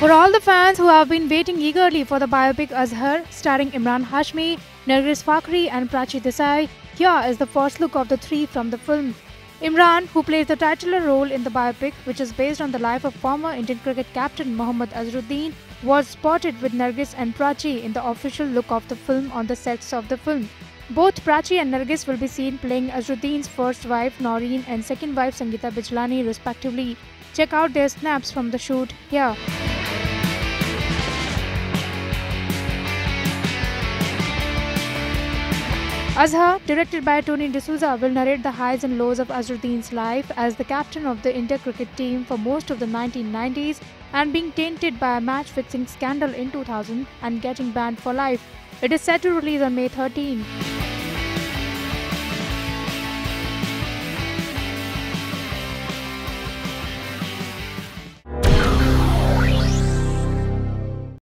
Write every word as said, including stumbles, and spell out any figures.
For all the fans who have been waiting eagerly for the biopic Azhar, starring Emraan Hashmi, Nargis Fakhri and Prachi Desai, here is the first look of the three from the film. Imran, who plays the titular role in the biopic, which is based on the life of former Indian cricket captain Mohammad Azharuddin, was spotted with Nargis and Prachi in the official look of the film on the sets of the film. Both Prachi and Nargis will be seen playing Azharuddin's first wife Noreen and second wife Sangeeta Bijlani respectively. Check out their snaps from the shoot here. Azhar, directed by Tony D'Souza, will narrate the highs and lows of Azharuddin's life as the captain of the India cricket team for most of the nineteen nineties and being tainted by a match-fixing scandal in two thousand and getting banned for life. It is set to release on May thirteenth.